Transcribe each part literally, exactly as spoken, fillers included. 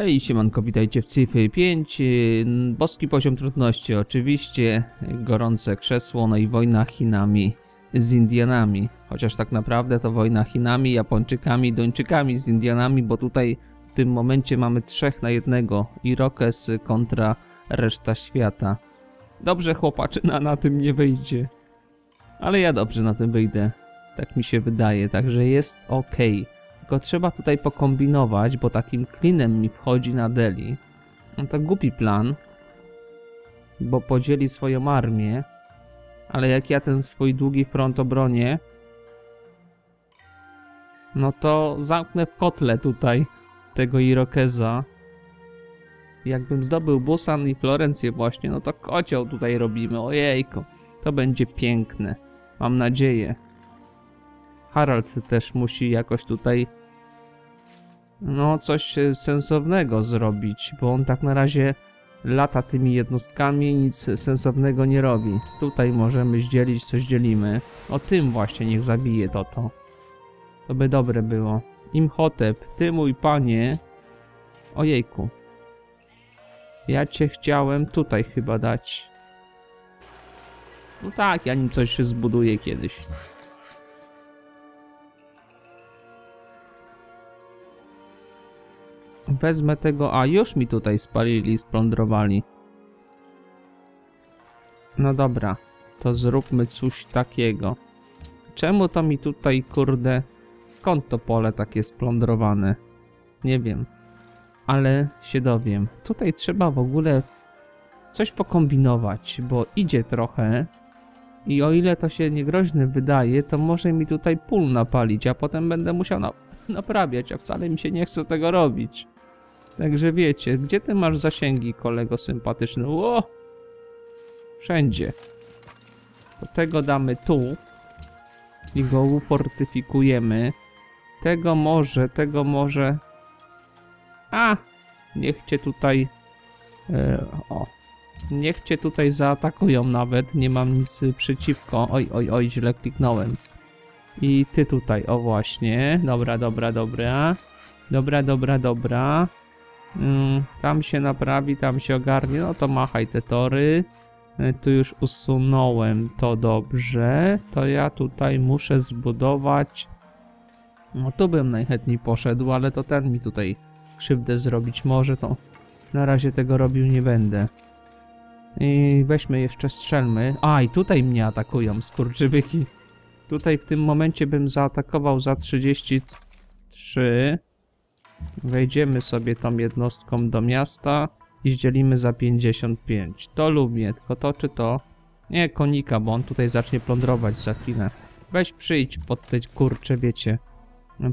Hej, siemanko, witajcie w Cyfry pięć. Boski poziom trudności oczywiście, gorące krzesło, no i wojna Chinami z Indianami. Chociaż tak naprawdę to wojna Chinami, Japończykami, Duńczykami z Indianami, bo tutaj w tym momencie mamy trzech na jednego. Irokes kontra reszta świata. Dobrze, chłopaczyna na tym nie wyjdzie. Ale ja dobrze na tym wyjdę. Tak mi się wydaje, także jest ok. Tylko trzeba tutaj pokombinować, bo takim klinem mi wchodzi na Delhi. No to głupi plan, bo podzieli swoją armię, ale jak ja ten swój długi front obronię, no to zamknę w kotle tutaj tego Irokeza. Jakbym zdobył Busan i Florencję właśnie, no to kocioł tutaj robimy, ojejko, to będzie piękne, mam nadzieję. Harald też musi jakoś tutaj no coś sensownego zrobić, bo on tak na razie lata tymi jednostkami, nic sensownego nie robi. Tutaj możemy zdzielić, coś dzielimy. O tym właśnie niech zabije to to. To by dobre było. Imhotep, ty mój panie. Ojejku. Ja cię chciałem tutaj chyba dać. No tak, ja nim coś zbuduję kiedyś. Wezmę tego, a już mi tutaj spalili, splądrowali. No dobra, to zróbmy coś takiego. Czemu to mi tutaj, kurde, skąd to pole takie splądrowane? Nie wiem, ale się dowiem. Tutaj trzeba w ogóle coś pokombinować, bo idzie trochę i o ile to się niegroźne wydaje, to może mi tutaj pól napalić, a potem będę musiał na naprawiać, a wcale mi się nie chce tego robić. Także wiecie, gdzie ty masz zasięgi, kolego sympatyczny? Ło! Wszędzie. To tego damy tu i go ufortyfikujemy. Tego może, tego może... A! Niech cię tutaj... E, o. Niech cię tutaj zaatakują nawet, nie mam nic przeciwko. Oj, oj, oj, źle kliknąłem. I ty tutaj, o właśnie. Dobra, dobra, dobra. Dobra, dobra, dobra. Mm, tam się naprawi, tam się ogarnie, no to machaj te tory. Tu już usunąłem to dobrze. To ja tutaj muszę zbudować. No tu bym najchętniej poszedł, ale to ten mi tutaj krzywdę zrobić może, to na razie tego robił nie będę. I weźmy jeszcze strzelmy. A i tutaj mnie atakują skurczybyki. Tutaj w tym momencie bym zaatakował za trzydzieści trzy. Wejdziemy sobie tą jednostką do miasta i zdzielimy za pięćdziesiąt pięć. To lubię, tylko to czy to? Nie, konika, bo on tutaj zacznie plądrować za chwilę. Weź przyjdź pod te kurcze, wiecie,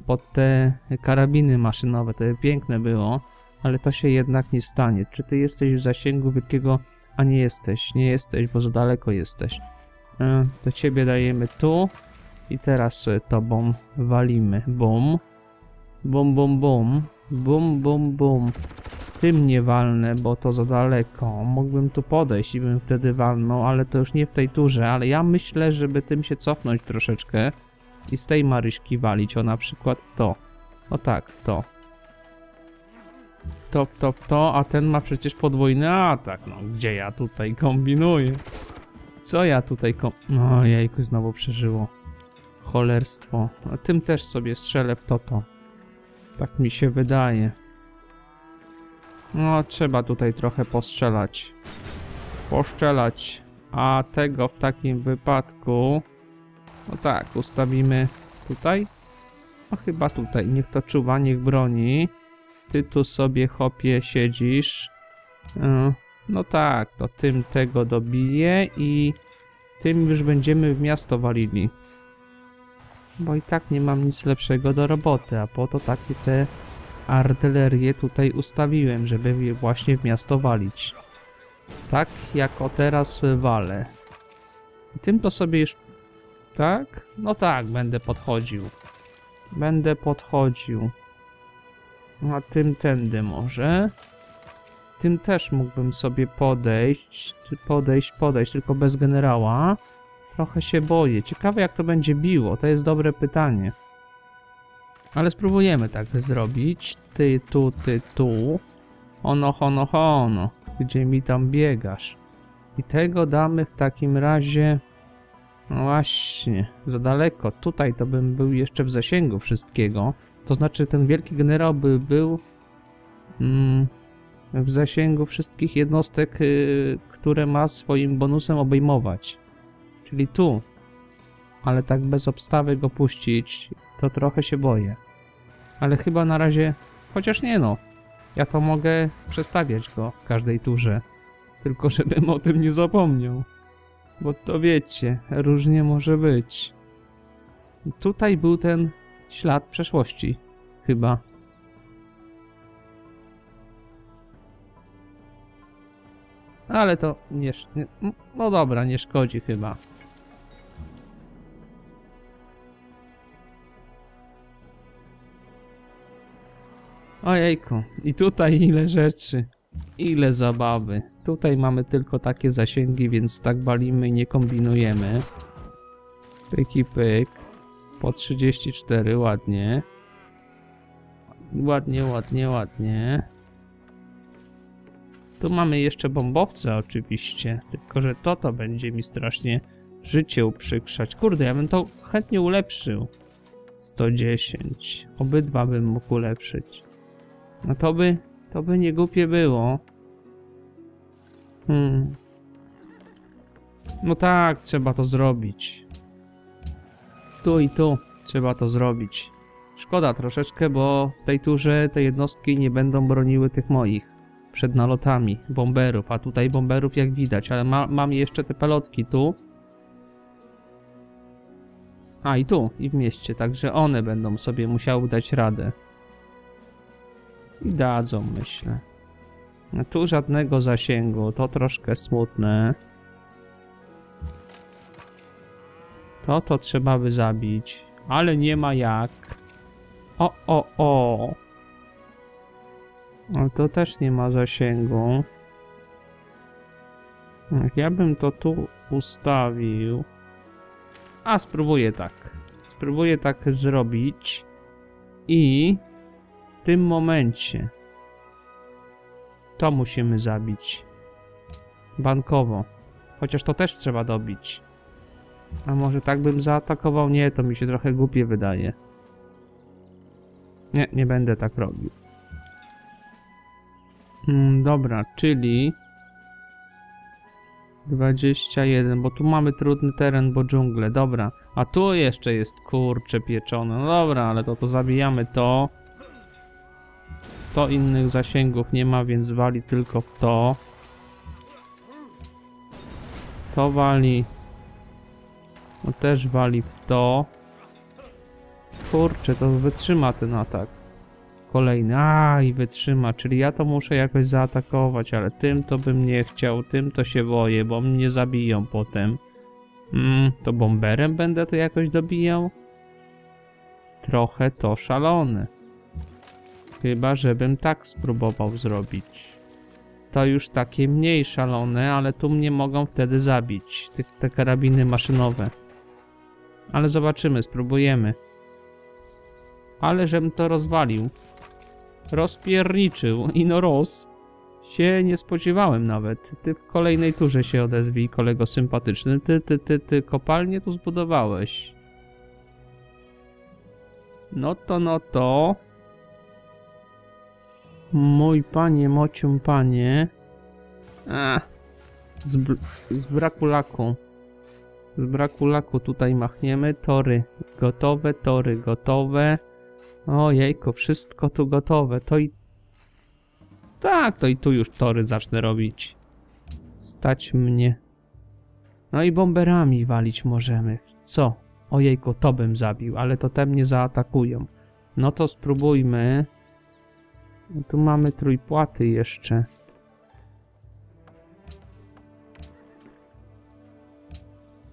pod te karabiny maszynowe, to piękne było, ale to się jednak nie stanie. Czy ty jesteś w zasięgu wielkiego? A nie jesteś, nie jesteś, bo za daleko jesteś. To ciebie dajemy tu i teraz tobą walimy. Bum. Bum, bum, bum. Bum, bum, bum. Tym nie walnę, bo to za daleko. Mógłbym tu podejść i bym wtedy walnął, ale to już nie w tej turze. Ale ja myślę, żeby tym się cofnąć troszeczkę i z tej Maryśki walić. O, na przykład to. O tak, to. To, to, to. A ten ma przecież podwójny atak. No, gdzie ja tutaj kombinuję? Co ja tutaj kom... O, jajku, znowu przeżyło. Cholerstwo. A tym też sobie strzelę w to to. Tak mi się wydaje. No, trzeba tutaj trochę postrzelać. Poszczelać. A tego w takim wypadku... No tak, ustawimy tutaj. No chyba tutaj. Niech to czuwa, niech broni. Ty tu sobie, chopie, siedzisz. Yy. No tak, to tym tego dobiję i tym już będziemy w miasto walili. Bo i tak nie mam nic lepszego do roboty, a po to takie te artylerie tutaj ustawiłem, żeby je właśnie w miasto walić. Tak, jak o teraz walę. I tym to sobie już... Tak? No tak, będę podchodził. Będę podchodził. A tym tędy może... Tym też mógłbym sobie podejść, podejść, podejść, tylko bez generała. Trochę się boję. Ciekawe jak to będzie biło, to jest dobre pytanie. Ale spróbujemy tak zrobić. Ty, tu, ty, tu. Ono, ono, ono, gdzie mi tam biegasz? I tego damy w takim razie... No właśnie, za daleko. Tutaj to bym był jeszcze w zasięgu wszystkiego. To znaczy ten wielki generał by był mm, w zasięgu wszystkich jednostek, y, które ma swoim bonusem obejmować. Czyli tu. Ale tak bez obstawy go puścić, to trochę się boję. Ale chyba na razie... Chociaż nie no. Ja to mogę przestawiać go w każdej turze. Tylko żebym o tym nie zapomniał. Bo to wiecie, różnie może być. Tutaj był ten ślad przeszłości. Chyba. Ale to nie... nie no dobra, nie szkodzi chyba. Ojejku, i tutaj ile rzeczy, ile zabawy. Tutaj mamy tylko takie zasięgi, więc tak balimy i nie kombinujemy. Pyki pyk. Po trzydzieści cztery, ładnie. Ładnie, ładnie, ładnie. Tu mamy jeszcze bombowce oczywiście, tylko że to to będzie mi strasznie życie uprzykrzać. Kurde, ja bym to chętnie ulepszył. sto dziesięć. Obydwa bym mógł ulepszyć. No to by, to by nie głupie było. Hmm. No tak, trzeba to zrobić. Tu i tu trzeba to zrobić. Szkoda troszeczkę, bo w tej turze te jednostki nie będą broniły tych moich. Przed nalotami bomberów, a tutaj bomberów jak widać, ale ma, mam jeszcze te pelotki tu. A i tu, i w mieście, także one będą sobie musiały dać radę. I dadzą, myślę. Tu żadnego zasięgu, to troszkę smutne. To to trzeba by zabić, ale nie ma jak. O, o, o. No to też nie ma zasięgu. Ja bym to tu ustawił. A spróbuję tak. Spróbuję tak zrobić. I... w tym momencie to musimy zabić bankowo, chociaż to też trzeba dobić. A może tak bym zaatakował? Nie, to mi się trochę głupie wydaje. Nie, nie będę tak robił. Mm, dobra, czyli dwadzieścia jeden, bo tu mamy trudny teren, bo dżungle, dobra. A tu jeszcze jest kurcze pieczone, no dobra, ale to to zabijamy to. To innych zasięgów nie ma, więc wali tylko w to. To wali. No też wali w to. Kurczę, to wytrzyma ten atak. Kolejny. A, i wytrzyma. Czyli ja to muszę jakoś zaatakować, ale tym to bym nie chciał. Tym to się boję, bo mnie zabiją potem. Mm, to bomberem będę to jakoś dobijał? Trochę to szalone. Chyba, żebym tak spróbował zrobić. To już takie mniej szalone, ale tu mnie mogą wtedy zabić. Te, te karabiny maszynowe. Ale zobaczymy, spróbujemy. Ale żebym to rozwalił. Rozpierniczył. I no roz. Się nie spodziewałem nawet. Ty w kolejnej turze się odezwij, kolego sympatyczny. Ty, ty, ty, ty. Kopalnię tu zbudowałeś. No to, no to... Mój panie, mocium panie. A, z, z braku laku. Z braku laku tutaj machniemy. Tory gotowe, tory gotowe. Ojejku, wszystko tu gotowe. To i... Tak, to i tu już tory zacznę robić. Stać mnie. No i bomberami walić możemy. Co? Ojejku, to bym zabił, ale to te mnie zaatakują. No to spróbujmy... Tu mamy trójpłaty jeszcze.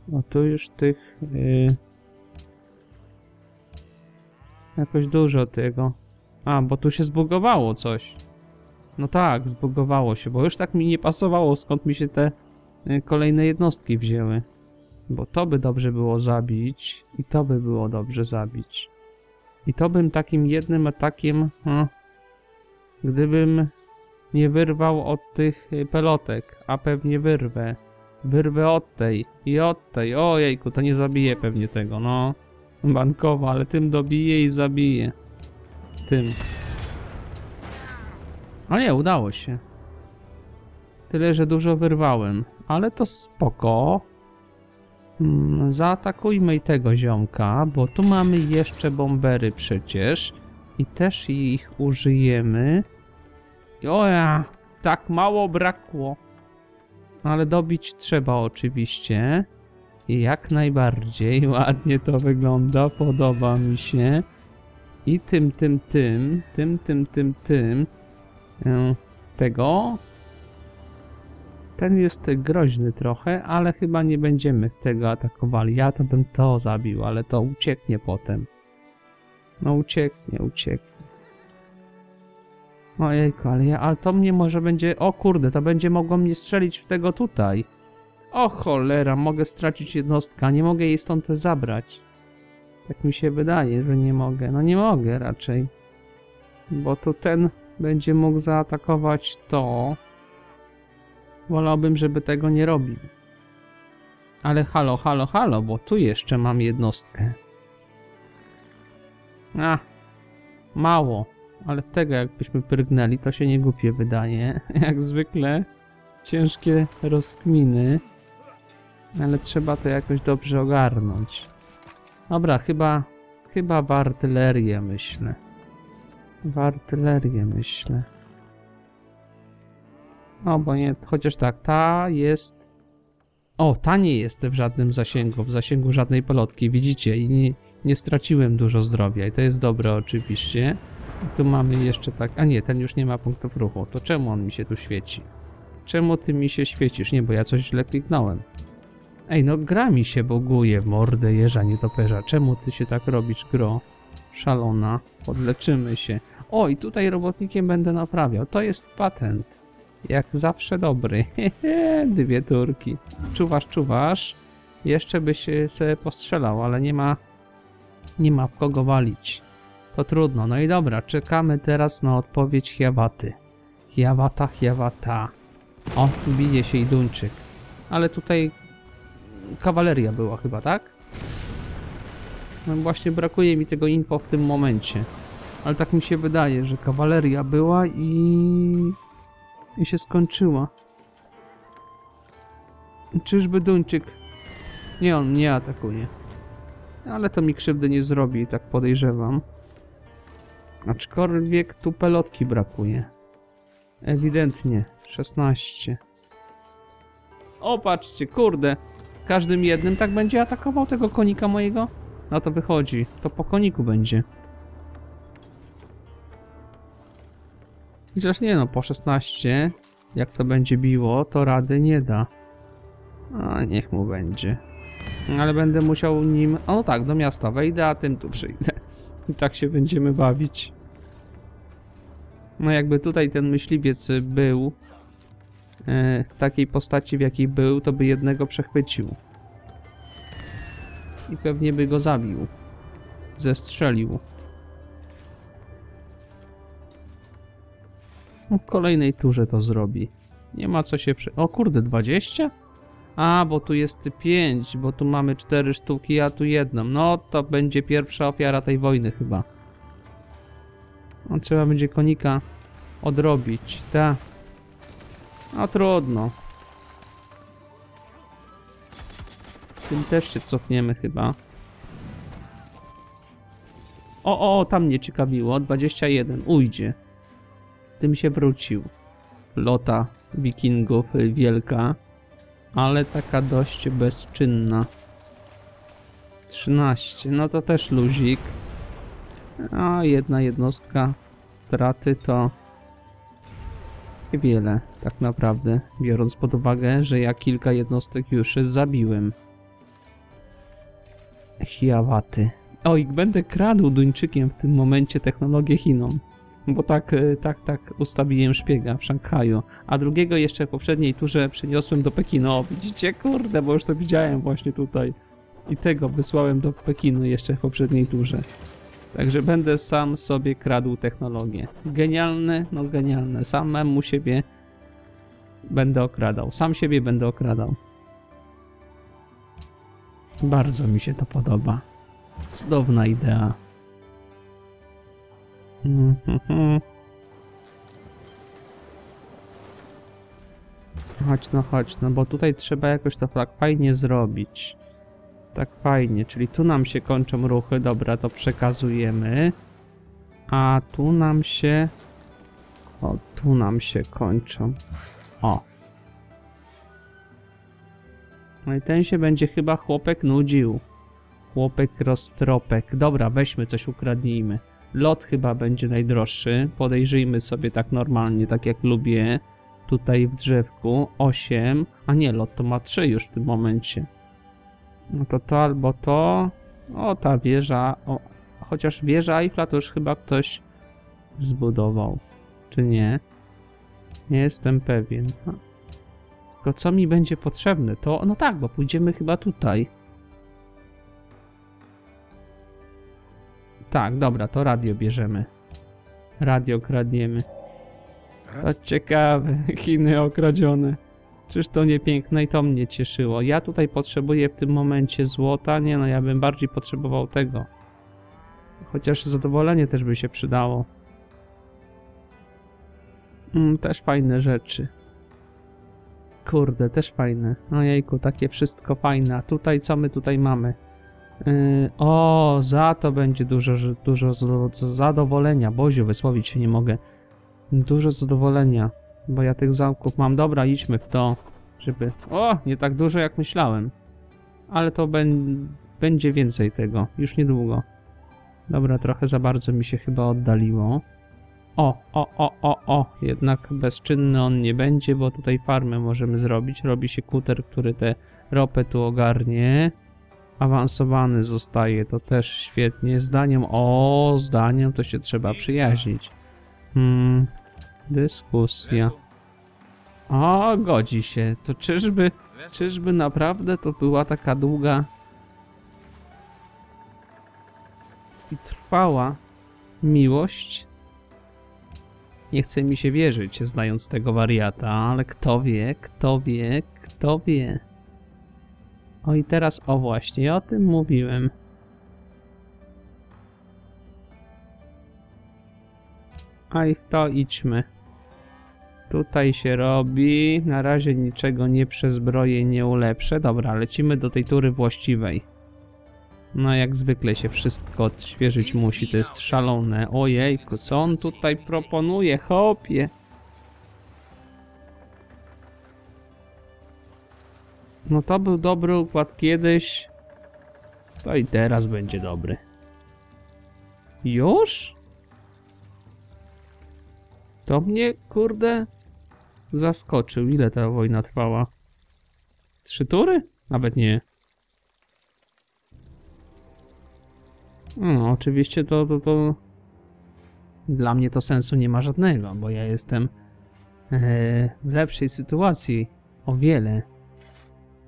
No tu już tych... Yy, jakoś dużo tego. A, bo tu się zbugowało coś. No tak, zbugowało się, bo już tak mi nie pasowało, skąd mi się te yy, kolejne jednostki wzięły. Bo to by dobrze było zabić i to by było dobrze zabić. I to bym takim jednym atakiem... Yy, Gdybym nie wyrwał od tych pelotek, a pewnie wyrwę. Wyrwę od tej i od tej. Ojejku, to nie zabije pewnie tego, no. Bankowa, ale tym dobije i zabije. Tym. No nie, udało się. Tyle, że dużo wyrwałem, ale to spoko. Hmm, zaatakujmy i tego ziomka, bo tu mamy jeszcze bombery przecież. I też ich użyjemy. Oja, tak mało brakło. Ale dobić trzeba oczywiście. I jak najbardziej. Ładnie to wygląda, podoba mi się. I tym, tym, tym, tym, tym, tym, tym. Tego. Ten jest groźny trochę, ale chyba nie będziemy tego atakowali. Ja to bym to zabił, ale to ucieknie potem. No ucieknie, ucieknie. Ojejku, ale, ja, ale to mnie może będzie... O kurde, to będzie mogło mnie strzelić w tego tutaj. O cholera, mogę stracić jednostkę, nie mogę jej stąd zabrać. Tak mi się wydaje, że nie mogę. No nie mogę raczej. Bo to ten będzie mógł zaatakować to. Wolałbym, żeby tego nie robił. Ale halo, halo, halo, bo tu jeszcze mam jednostkę. A, mało. Ale tego jakbyśmy prygnęli, to się nie głupie wydaje. Jak zwykle ciężkie rozkminy. Ale trzeba to jakoś dobrze ogarnąć. Dobra, chyba, chyba w artylerię myślę. W artylerię myślę. No bo nie, chociaż tak, ta jest... O, ta nie jest w żadnym zasięgu, w zasięgu żadnej pelotki, widzicie? I nie, nie straciłem dużo zdrowia i to jest dobre oczywiście. I tu mamy jeszcze tak... A nie, ten już nie ma punktów ruchu. To czemu on mi się tu świeci? Czemu ty mi się świecisz? Nie, bo ja coś źle kliknąłem. Ej, no gra mi się boguje w mordę jeża nietoperza. Czemu ty się tak robisz, gro? Szalona. Podleczymy się. O, i tutaj robotnikiem będę naprawiał. To jest patent. Jak zawsze dobry. Dwie turki. Czuwasz, czuwasz. Jeszcze by się sobie postrzelał, ale nie ma... Nie ma w kogo walić. To trudno. No i dobra, czekamy teraz na odpowiedź Hiawaty. Hiawata, Hiawata. O, bije się i Duńczyk. Ale tutaj... Kawaleria była chyba, tak? No właśnie brakuje mi tego info w tym momencie. Ale tak mi się wydaje, że kawaleria była i... I się skończyła. Czyżby Duńczyk... Nie, on nie atakuje. Ale to mi krzywdy nie zrobi, tak podejrzewam. Aczkolwiek tu pelotki brakuje. Ewidentnie. szesnaście. O, patrzcie, kurde. Każdym jednym tak będzie atakował tego konika mojego? No to wychodzi. To po koniku będzie. Chociaż nie no, po szesnaście. Jak to będzie biło, to rady nie da. A niech mu będzie. Ale będę musiał nim... O no tak, do miasta wejdę, a tym tu przyjdę. I tak się będziemy bawić. No jakby tutaj ten myśliwiec był e, w takiej postaci, w jakiej był, to by jednego przechwycił. I pewnie by go zabił. Zestrzelił. No w kolejnej turze to zrobi. Nie ma co się... Prze... O kurde, dwadzieścia? A, bo tu jest pięć, bo tu mamy cztery sztuki, a tu jedną. No, to będzie pierwsza ofiara tej wojny chyba. No, trzeba będzie konika odrobić, tak. No, trudno. Tym też się cofniemy chyba. O, o, tam mnie ciekawiło. dwadzieścia jeden, ujdzie. Tym się wrócił. Flota wikingów wielka. Ale taka dość bezczynna. trzynaście. No to też luzik. A jedna jednostka straty to niewiele tak naprawdę. Biorąc pod uwagę, że ja kilka jednostek już zabiłem. Hiawaty. Oj, będę kradł Duńczykiem w tym momencie technologię Chinom. Bo tak, tak, tak ustawiłem szpiega w Szanghaju. A drugiego jeszcze w poprzedniej turze przeniosłem do Pekinu. O, widzicie? Kurde, bo już to widziałem właśnie tutaj. I tego wysłałem do Pekinu jeszcze w poprzedniej turze. Także będę sam sobie kradł technologię. Genialne, no genialne. Samemu siebie będę okradał. Sam siebie będę okradał. Bardzo mi się to podoba. Cudowna idea. Chodź no, chodź no, bo tutaj trzeba jakoś to tak fajnie zrobić. Tak fajnie, czyli tu nam się kończą ruchy, dobra, to przekazujemy. A tu nam się... O, tu nam się kończą. O. No i ten się będzie chyba chłopek nudził. Chłopek roztropek. Dobra, weźmy coś, ukradnijmy. Lot chyba będzie najdroższy. Podejrzyjmy sobie tak normalnie, tak jak lubię. Tutaj w drzewku. osiem. A nie, lot to ma trzy już w tym momencie. No to to albo to. O, ta wieża. O, chociaż wieża Eiffla to już chyba ktoś zbudował. Czy nie? Nie jestem pewien. Tylko co mi będzie potrzebne? To, no tak, bo pójdziemy chyba tutaj. Tak, dobra, to radio bierzemy. Radio kradniemy. To ciekawe, Chiny okradzione. Czyż to nie piękne i to mnie cieszyło. Ja tutaj potrzebuję w tym momencie złota. Nie no, ja bym bardziej potrzebował tego. Chociaż zadowolenie też by się przydało. Mm, też fajne rzeczy. Kurde, też fajne. No jejku, takie wszystko fajne. A tutaj co my tutaj mamy? Yy, o, za to będzie dużo, dużo zadowolenia. Boziu, wysłowić się nie mogę. Dużo zadowolenia. Bo ja tych zamków mam. Dobra, idźmy w to, żeby... O, nie tak dużo jak myślałem. Ale to będzie więcej tego. Już niedługo. Dobra, trochę za bardzo mi się chyba oddaliło. O, o, o, o, o. Jednak bezczynny on nie będzie, bo tutaj farmę możemy zrobić. Robi się kuter, który tę ropę tu ogarnie. Awansowany zostaje. To też świetnie. Zdaniem... O, zdaniem to się trzeba przyjaźnić. Hmm... Dyskusja. O, godzi się. To czyżby, czyżby naprawdę to była taka długa i trwała miłość? Nie chce mi się wierzyć, znając tego wariata, ale kto wie, kto wie, kto wie. O i teraz, o właśnie, ja o tym mówiłem. A i w to idźmy. Tutaj się robi. Na razie niczego nie przezbroję, nie ulepszę. Dobra, lecimy do tej tury właściwej. No jak zwykle się wszystko odświeżyć musi. To jest szalone. Ojejku, co on tutaj proponuje? Chopie. No to był dobry układ kiedyś. To i teraz będzie dobry. Już? To mnie, kurde, zaskoczył. Ile ta wojna trwała? Trzy tury? Nawet nie. No, oczywiście to, to, to... Dla mnie to sensu nie ma żadnego, bo ja jestem e, w lepszej sytuacji o wiele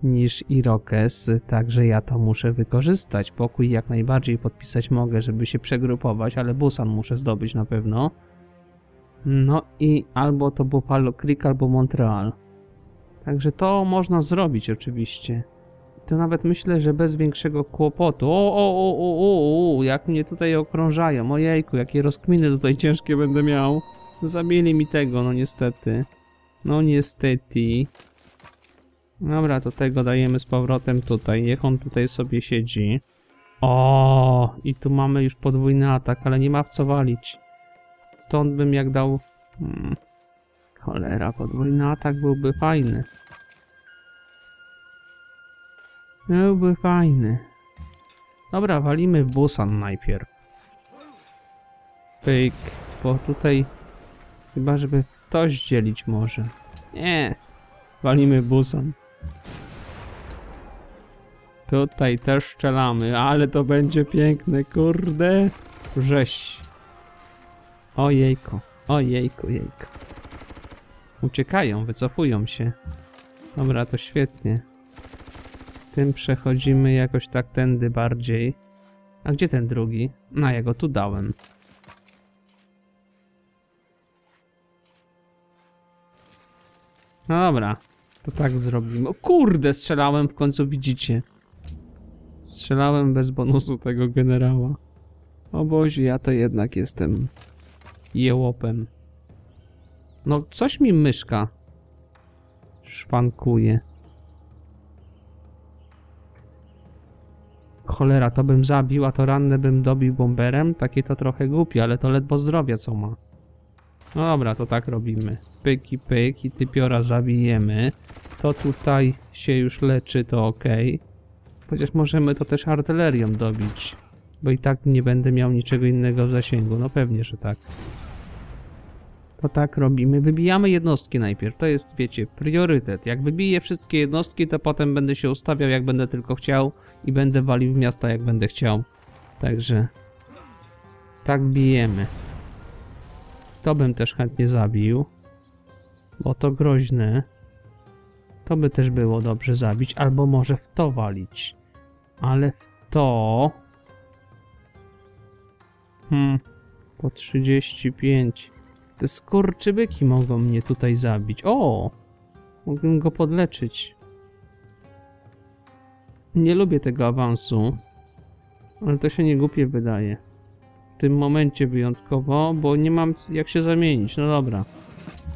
niż Irokes, także ja to muszę wykorzystać. Pokój jak najbardziej podpisać mogę, żeby się przegrupować, ale Busan muszę zdobyć na pewno. No i albo to było Palo Cric, albo Montreal. Także to można zrobić oczywiście. To nawet myślę, że bez większego kłopotu. O, o, o, o, o, jak mnie tutaj okrążają. Ojejku, jakie rozkminy tutaj ciężkie będę miał. Zabili mi tego, no niestety. No niestety. Dobra, to tego dajemy z powrotem tutaj. Niech on tutaj sobie siedzi. O, i tu mamy już podwójny atak, ale nie ma w co walić. Stąd bym jak dał... Hmm, cholera, podwójny atak byłby fajny. Byłby fajny. Dobra, walimy w Busan najpierw. Pyk, bo tutaj... Chyba, żeby to zdzielić może. Nie, walimy w Busan. Tutaj też strzelamy, ale to będzie piękne, kurde. Rzeź. Ojejku, ojejku, jejku. Uciekają, wycofują się. Dobra, to świetnie. Tym przechodzimy jakoś tak tędy bardziej. A gdzie ten drugi? No, ja go tu dałem. No dobra, to tak zrobimy. O kurde, strzelałem w końcu, widzicie. Strzelałem bez bonusu tego generała. O Boże, ja to jednak jestem jełopem. No, coś mi myszka szwankuje. Cholera, to bym zabił, a to ranne bym dobił bomberem. Takie to trochę głupie, ale to ledwo zdrowia co ma. No dobra, to tak robimy. Pyk i pyk i typiora zabijemy. To tutaj się już leczy, to ok. Chociaż możemy to też artylerią dobić. Bo i tak nie będę miał niczego innego w zasięgu. No pewnie, że tak. To tak robimy. Wybijamy jednostki najpierw. To jest, wiecie, priorytet. Jak wybiję wszystkie jednostki, to potem będę się ustawiał jak będę tylko chciał. I będę walił w miasta jak będę chciał. Także... tak bijemy. To bym też chętnie zabił. Bo to groźne. To by też było dobrze zabić. Albo może w to walić. Ale w to... Hmm... Po trzydzieści pięć... Te skurczybyki mogą mnie tutaj zabić. O! Mogę go podleczyć. Nie lubię tego awansu. Ale to się nie głupie wydaje. W tym momencie wyjątkowo, bo nie mam jak się zamienić. No dobra.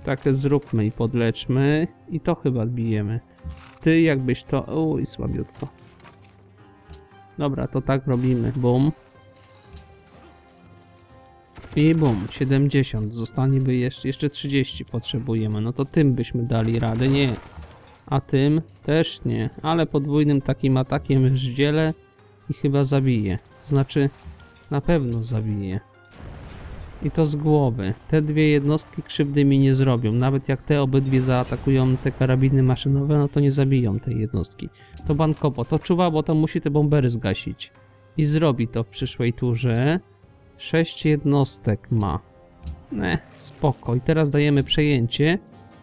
Tak zróbmy i podleczmy. I to chyba bijemy. Ty jakbyś to... Uj, słabiutko. Dobra, to tak robimy. Bum. I bum, siedemdziesiąt. Zostanie by jeszcze, jeszcze trzydzieści potrzebujemy. No to tym byśmy dali radę. Nie. A tym też nie. Ale podwójnym takim atakiem zdzielę i chyba zabiję. To znaczy, na pewno zabiję. I to z głowy. Te dwie jednostki krzywdy mi nie zrobią. Nawet jak te obydwie zaatakują te karabiny maszynowe, no to nie zabiją tej jednostki. To bankowo. To czuwa, bo to musi te bombery zgasić. I zrobi to w przyszłej turze. sześć jednostek ma. Ne, spoko. I teraz dajemy przejęcie,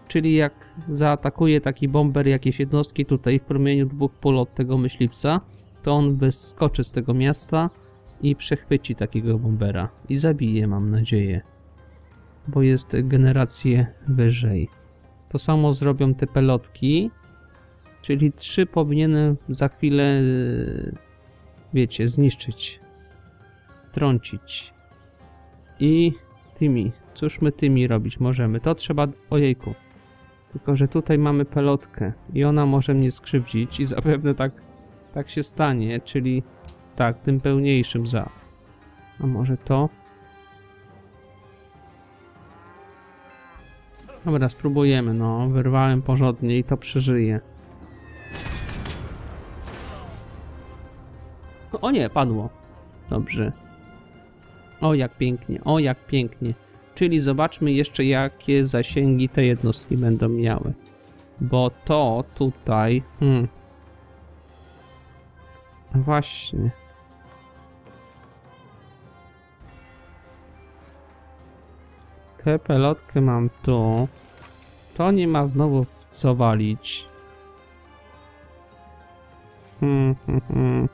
czyli jak zaatakuje taki bomber jakieś jednostki tutaj w promieniu dwóch pól od tego myśliwca, to on wyskoczy z tego miasta i przechwyci takiego bombera. I zabije, mam nadzieję. Bo jest generację wyżej. To samo zrobią te pelotki, czyli trzy powinienem za chwilę, wiecie, zniszczyć. Strącić. I tymi. Cóż my tymi robić możemy? To trzeba... Ojejku. Tylko, że tutaj mamy pelotkę i ona może mnie skrzywdzić i zapewne tak, tak się stanie, czyli tak, tym pełniejszym za. A może to? Dobra, spróbujemy, no. Wyrwałem porządnie i to przeżyje. O nie, padło. Dobrze. O, jak pięknie, o, jak pięknie. Czyli zobaczmy jeszcze, jakie zasięgi te jednostki będą miały. Bo to tutaj... Hmm. Właśnie. Tę pelotkę mam tu. To nie ma znowu co walić. Hmm, hmm, hmm.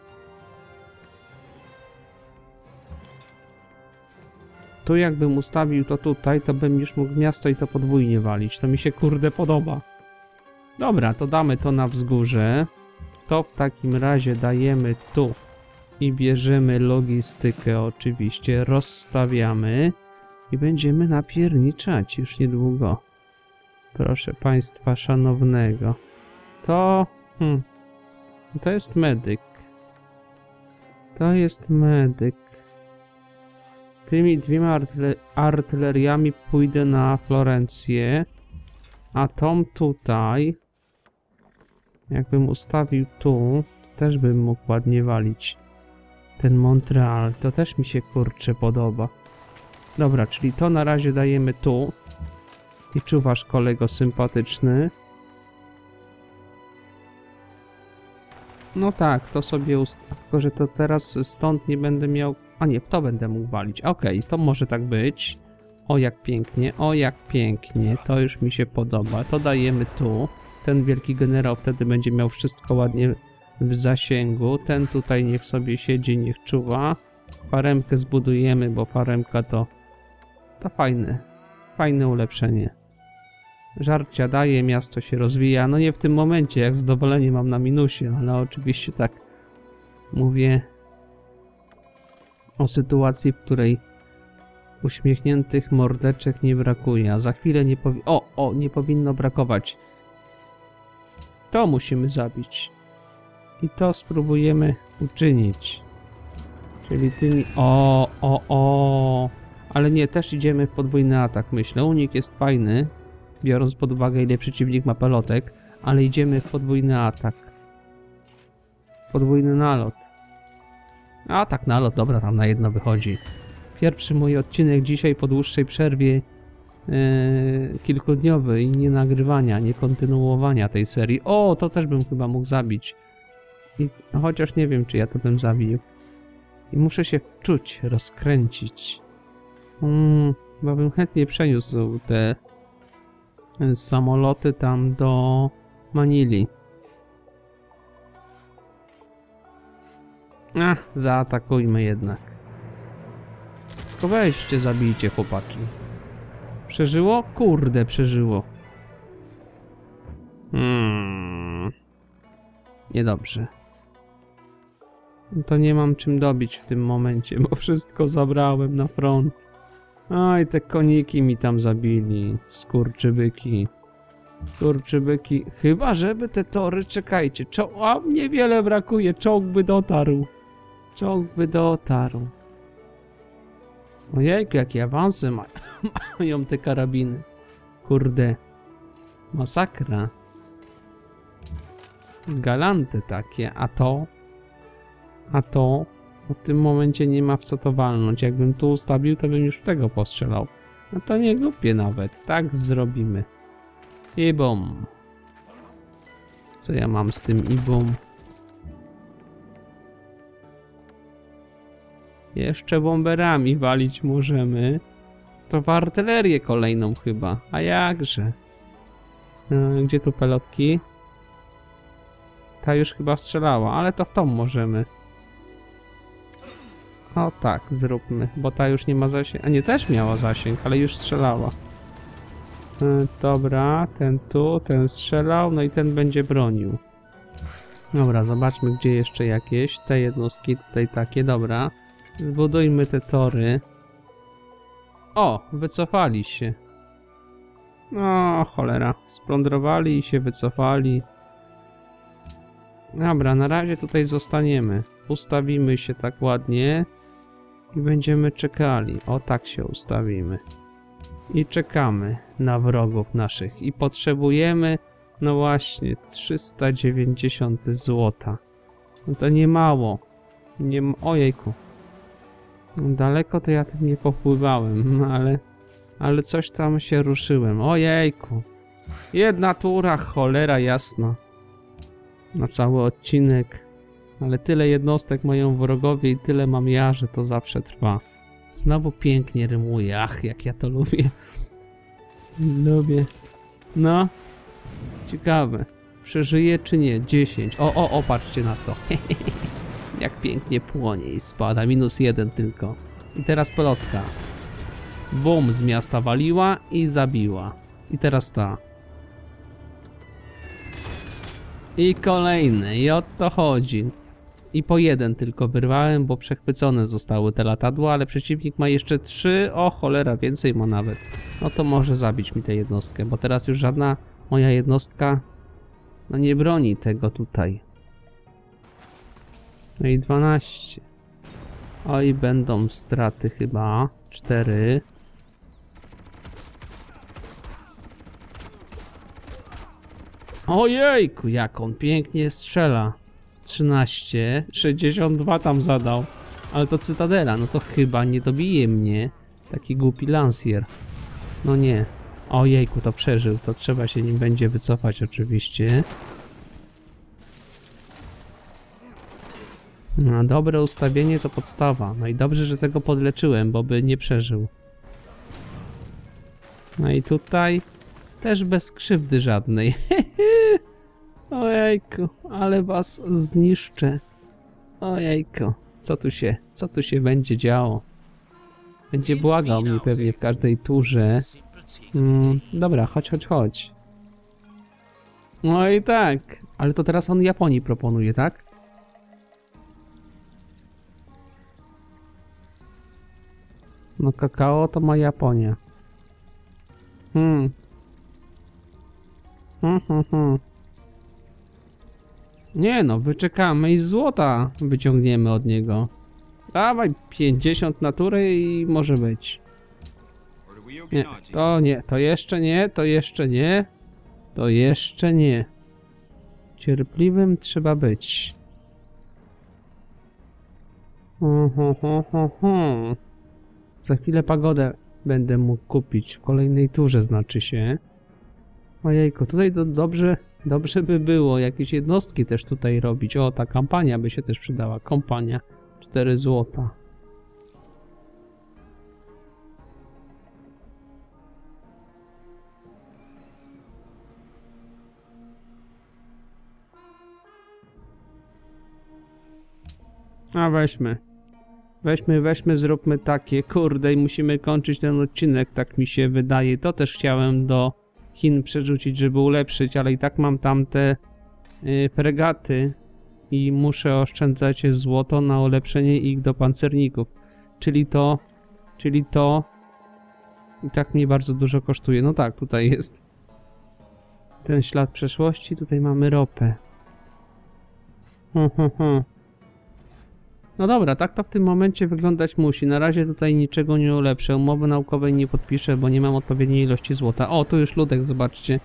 Tu jakbym ustawił to tutaj, to bym już mógł miasto i to podwójnie walić. To mi się kurde podoba. Dobra, to damy to na wzgórze. To w takim razie dajemy tu. I bierzemy logistykę oczywiście. Rozstawiamy. I będziemy napierniczać już niedługo. Proszę państwa szanownego. To... Hmm, to jest medyk. To jest medyk. Tymi dwiema artyler artyleriami pójdę na Florencję, a tą tutaj, jakbym ustawił tu, to też bym mógł ładnie walić. Ten Montreal, to też mi się kurczę podoba. Dobra, czyli to na razie dajemy tu. I czuwasz, kolego sympatyczny. No tak, to sobie ustawię, tylko że to teraz stąd nie będę miał... A nie, to będę mógł walić. Okej, okay, to może tak być. O, jak pięknie, o, jak pięknie. To już mi się podoba. To dajemy tu. Ten wielki generał wtedy będzie miał wszystko ładnie w zasięgu. Ten tutaj niech sobie siedzi, niech czuwa. Faremkę zbudujemy, bo faremka to, to fajne, fajne ulepszenie. Żarcia daje, miasto się rozwija. No nie w tym momencie, jak zadowolenie mam na minusie, ale oczywiście tak mówię o sytuacji, w której uśmiechniętych mordeczek nie brakuje, a za chwilę nie powi... O, o, nie powinno brakować. To musimy zabić. I to spróbujemy uczynić. Czyli tymi... O, o, o... Ale nie, też idziemy w podwójny atak, myślę. Unik jest fajny, biorąc pod uwagę, ile przeciwnik ma pelotek, ale idziemy w podwójny atak. Podwójny nalot. A tak, nalot, dobra, tam na jedno wychodzi. Pierwszy mój odcinek dzisiaj po dłuższej przerwie yy, kilkudniowej, nie nagrywania, nie kontynuowania tej serii. O, to też bym chyba mógł zabić. I, no, chociaż nie wiem, czy ja to bym zabił. I muszę się czuć, rozkręcić. Mm, bo bym chętnie przeniósł te y, samoloty tam do Manili. Ach, zaatakujmy jednak. Weźcie, zabijcie, chłopaki. Przeżyło? Kurde, przeżyło. Hmm. Niedobrze. To nie mam czym dobić w tym momencie, bo wszystko zabrałem na front. Aj, te koniki mi tam zabili. Skurczybyki. Skurczybyki. Chyba, żeby te tory... Czekajcie, czo... A, niewiele brakuje. Czołg by dotarł. Czołg by dotarł. Ojejku, jakie awanse ma mają te karabiny. Kurde. Masakra. Galanty takie, a to... A to... W tym momencie nie ma w co to walnąć. Jakbym tu ustawił, to bym już w tego postrzelał. No to nie głupie nawet. Tak zrobimy. I bum. Co ja mam z tym i bum? Jeszcze bomberami walić możemy. To w artylerię kolejną chyba. A jakże? Yy, gdzie tu pelotki? Ta już chyba strzelała, ale to w tą możemy. O tak, zróbmy, bo ta już nie ma zasięgu. A nie, też miała zasięg, ale już strzelała. Yy, dobra, ten tu, ten strzelał, no i ten będzie bronił. Dobra, zobaczmy, gdzie jeszcze jakieś. Te jednostki tutaj takie, dobra. Zbudujmy te tory. O! Wycofali się. No, cholera. Splądrowali i się wycofali. Dobra, na razie tutaj zostaniemy. Ustawimy się tak ładnie. I będziemy czekali. O, tak się ustawimy. I czekamy na wrogów naszych. I potrzebujemy, no właśnie, trzysta dziewięćdziesiąt złota. No to nie mało. Nie... Ojejku. Daleko to ja tym nie popływałem, ale... Ale coś tam się ruszyłem. Ojejku! Jedna tura, cholera jasna. Na cały odcinek. Ale tyle jednostek mają wrogowie i tyle mam ja, że to zawsze trwa. Znowu pięknie rymuje. Ach, jak ja to lubię. Lubię. No. Ciekawe. Przeżyję czy nie? dziesięć. O, o, o, patrzcie na to. Jak pięknie płonie i spada. Minus jeden tylko. I teraz pelotka. Bum, z miasta waliła i zabiła. I teraz ta. I kolejny. I o to chodzi. I po jeden tylko wyrwałem, bo przechwycone zostały te latadła, ale przeciwnik ma jeszcze trzy. O cholera, więcej ma nawet. No to może zabić mi tę jednostkę, bo teraz już żadna moja jednostka no nie broni tego tutaj. No i dwanaście. Oj, będą straty chyba. cztery. Ojejku, jak on pięknie strzela. trzynaście. sześćdziesiąt dwa tam zadał. Ale to Cytadela, no to chyba nie dobije mnie. Taki głupi lancier. No nie. Ojejku, to przeżył. To trzeba się nim będzie wycofać oczywiście. No, dobre ustawienie to podstawa. No i dobrze, że tego podleczyłem, bo by nie przeżył. No i tutaj też bez krzywdy żadnej. Ojejku, ale was zniszczę. Ojejku, co tu się, co tu się będzie działo? Będzie błagał mnie pewnie w każdej turze. Mm, dobra, chodź, chodź, chodź. No i tak, ale to teraz on Japonii proponuje, tak? No kakao to ma Japonia. Hmm. Hmm, hmm, hmm. Nie no, wyczekamy i złota wyciągniemy od niego. Dawaj, pięćdziesiąt natury i może być. Nie, to nie, to jeszcze nie, to jeszcze nie. To jeszcze nie. Cierpliwym trzeba być. Ho, ho, ho, ho, ho. Za chwilę pagodę będę mógł kupić. W kolejnej turze znaczy się. Ojejku, tutaj to dobrze, dobrze by było. Jakieś jednostki też tutaj robić. O, ta kampania by się też przydała. Kampania. cztery złota. A weźmy. Weźmy, weźmy, zróbmy takie. Kurde, i musimy kończyć ten odcinek, tak mi się wydaje. To też chciałem do Chin przerzucić, żeby ulepszyć, ale i tak mam tamte y, fregaty i muszę oszczędzać złoto na ulepszenie ich do pancerników. Czyli to, czyli to i tak mnie bardzo dużo kosztuje. No tak, tutaj jest ten ślad przeszłości, tutaj mamy ropę. Ho, ho, ho. No dobra, tak to w tym momencie wyglądać musi. Na razie tutaj niczego nie ulepszę. Umowy naukowej nie podpiszę, bo nie mam odpowiedniej ilości złota. O, tu już Ludek, zobaczcie.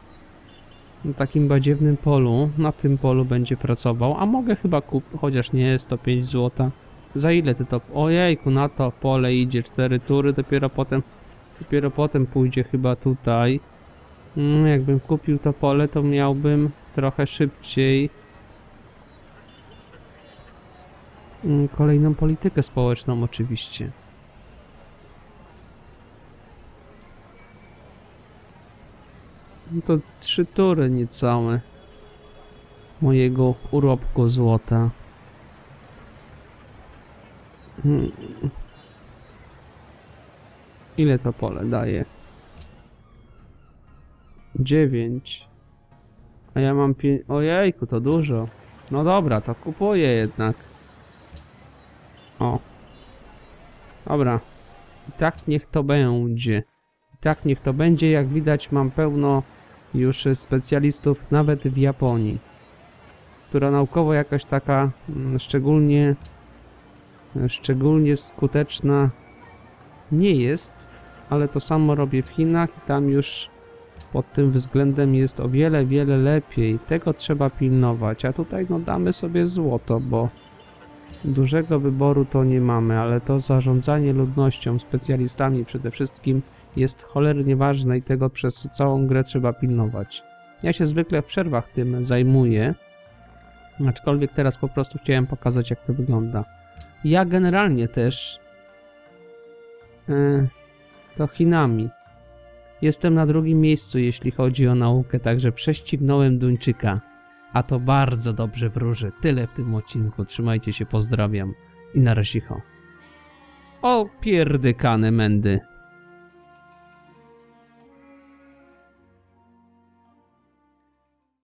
Na takim badziewnym polu. Na tym polu będzie pracował. A mogę chyba kupić, chociaż nie, sto pięć złota. Za ile ty to... Ojejku, na to pole idzie cztery tury. Dopiero potem... Dopiero potem pójdzie chyba tutaj. No, jakbym kupił to pole, to miałbym trochę szybciej... Kolejną politykę społeczną oczywiście. No to trzy tury niecałe mojego urobku złota. Ile to pole daje? dziewięć. A ja mam pięć... Ojejku, to dużo. No dobra, to kupuję jednak. O. Dobra. I tak niech to będzie. I tak niech to będzie. Jak widać, mam pełno już specjalistów, nawet w Japonii. Która naukowo jakaś taka szczególnie szczególnie skuteczna nie jest. Ale to samo robię w Chinach i tam już pod tym względem jest o wiele, wiele lepiej. Tego trzeba pilnować. A tutaj no damy sobie złoto, bo dużego wyboru to nie mamy, ale to zarządzanie ludnością, specjalistami przede wszystkim jest cholernie ważne i tego przez całą grę trzeba pilnować. Ja się zwykle w przerwach tym zajmuję, aczkolwiek teraz po prostu chciałem pokazać, jak to wygląda. Ja generalnie też yy, to Chinami. Jestem na drugim miejscu, jeśli chodzi o naukę, także prześcignąłem Duńczyka. A to bardzo dobrze wróży. Tyle w tym odcinku. Trzymajcie się, pozdrawiam i na razie. O pierdykane mędy.